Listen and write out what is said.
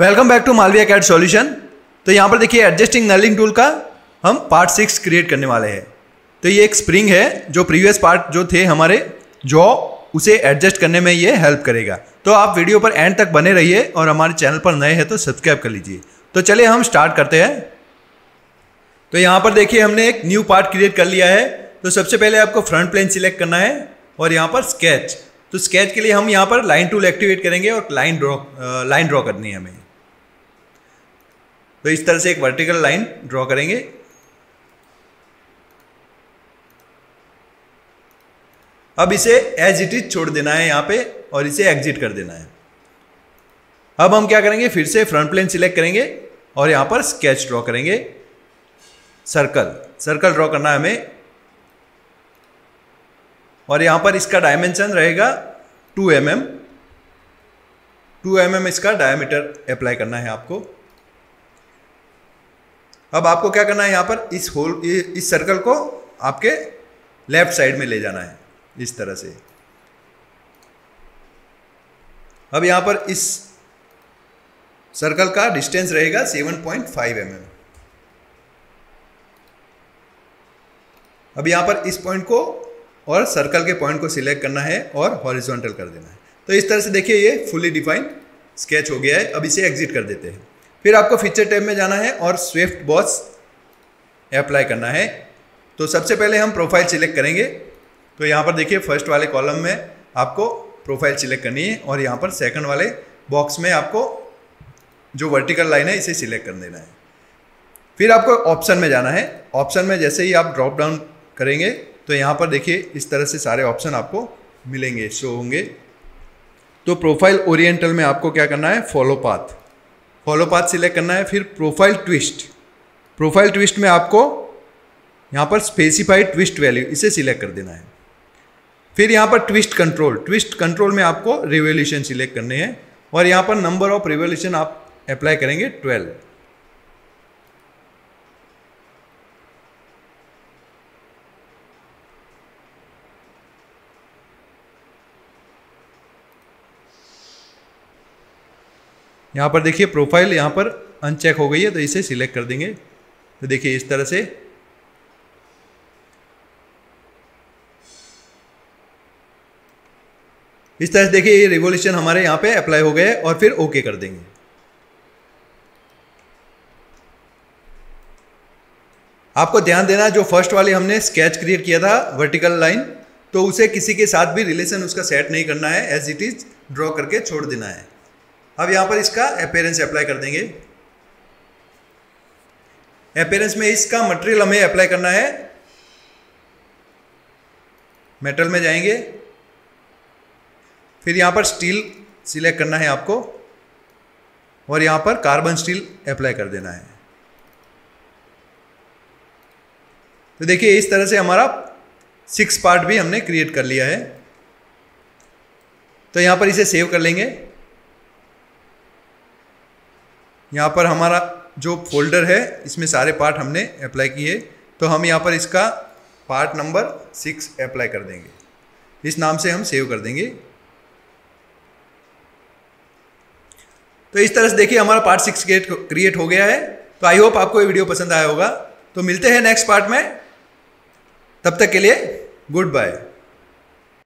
Welcome back to Malviya CAD solution. तो यहाँ पर देखिए एडजस्टिंग नलिंग टूल का हम पार्ट 6 क्रिएट करने वाले हैं। तो ये एक स्प्रिंग है जो प्रीवियस पार्ट जो थे हमारे जॉ, उसे एडजस्ट करने में ये हेल्प करेगा। तो आप वीडियो पर एंड तक बने रहिए और हमारे चैनल पर नए हैं तो सब्सक्राइब कर लीजिए। तो चलिए हम स्टार्ट करते हैं। तो यहाँ पर देखिए हमने एक न्यू पार्ट क्रिएट कर लिया है। तो सबसे पहले आपको फ्रंट प्लेन सिलेक्ट करना है और यहाँ पर स्केच। तो स्केच के लिए हम यहाँ पर लाइन टूल एक्टिवेट करेंगे और लाइन ड्रॉ करनी है हमें। तो इस तरह से एक वर्टिकल लाइन ड्रॉ करेंगे। अब इसे एज इट इज छोड़ देना है यहाँ पे और इसे एग्जिट कर देना है। अब हम क्या करेंगे, फिर से फ्रंट प्लेन सिलेक्ट करेंगे और यहाँ पर स्केच ड्रॉ करेंगे। सर्कल ड्रॉ करना है हमें और यहाँ पर इसका डायमेंशन रहेगा 2 mm इसका डायमीटर अप्लाई करना है आपको। अब आपको क्या करना है, यहाँ पर इस सर्कल को आपके लेफ्ट साइड में ले जाना है इस तरह से। अब यहाँ पर इस सर्कल का डिस्टेंस रहेगा 7.5 mm। अब यहाँ पर इस पॉइंट को और सर्कल के पॉइंट को सिलेक्ट करना है और हॉरिजॉन्टल कर देना है। तो इस तरह से देखिए ये फुली डिफाइंड स्केच हो गया है। अब इसे एग्जिट कर देते हैं। फिर आपको फीचर टैब में जाना है और स्विफ्ट बॉस अप्लाई करना है। तो सबसे पहले हम प्रोफाइल सिलेक्ट करेंगे। तो यहाँ पर देखिए फर्स्ट वाले कॉलम में आपको प्रोफाइल सिलेक्ट करनी है और यहाँ पर सेकेंड वाले बॉक्स में आपको जो वर्टिकल लाइन है इसे सिलेक्ट कर देना है। फिर आपको ऑप्शन में जाना है। ऑप्शन में जैसे ही आप ड्रॉप डाउन करेंगे तो यहाँ पर देखिए इस तरह से सारे ऑप्शन आपको मिलेंगे, शो होंगे। तो प्रोफाइल ओरिएंटल में आपको क्या करना है, फॉलो पाथ सिलेक्ट करना है। फिर प्रोफाइल ट्विस्ट में आपको यहाँ पर स्पेसिफाइड ट्विस्ट वैल्यू इसे सिलेक्ट कर देना है। फिर यहाँ पर ट्विस्ट कंट्रोल में आपको रिवोल्यूशन सिलेक्ट करने हैं और यहाँ पर नंबर ऑफ रिवोल्यूशन आप अप्लाई करेंगे 12। यहाँ पर देखिए प्रोफाइल यहाँ पर अनचेक हो गई है तो इसे सिलेक्ट कर देंगे। तो देखिए इस तरह से देखिए ये रिवोल्यूशन हमारे यहाँ पे अप्लाई हो गए और फिर ओके कर देंगे। आपको ध्यान देना, जो फर्स्ट वाले हमने स्केच क्रिएट किया था वर्टिकल लाइन, तो उसे किसी के साथ भी रिलेशन उसका सेट नहीं करना है, एज इट इज ड्रॉ करके छोड़ देना है। अब यहाँ पर इसका अपीयरेंस अप्लाई कर देंगे। अपीयरेंस में इसका मटेरियल हमें अप्लाई करना है। मेटल में जाएंगे, फिर यहाँ पर स्टील सिलेक्ट करना है आपको और यहाँ पर कार्बन स्टील अप्लाई कर देना है। तो देखिए इस तरह से हमारा 6 पार्ट भी हमने क्रिएट कर लिया है। तो यहाँ पर इसे सेव कर लेंगे। यहाँ पर हमारा जो फोल्डर है इसमें सारे पार्ट हमने अप्लाई किए। तो हम यहाँ पर इसका पार्ट नंबर 6 अप्लाई कर देंगे, इस नाम से हम सेव कर देंगे। तो इस तरह से देखिए हमारा पार्ट 6 क्रिएट हो गया है। तो आई होप आपको ये वीडियो पसंद आया होगा। तो मिलते हैं नेक्स्ट पार्ट में, तब तक के लिए गुड बाय।